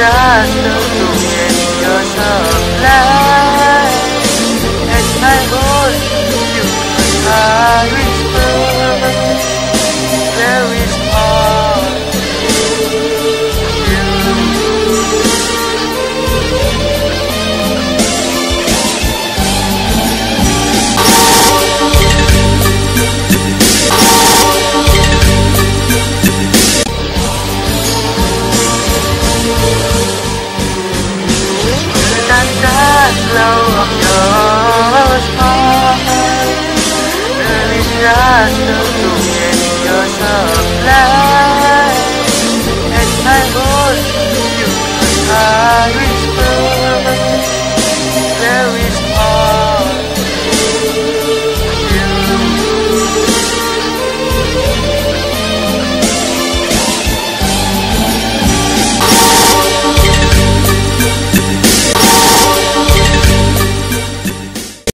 ra sớm đủ để cho sớm lại. And my voice you can whisper. There is all flow of your heart. There is just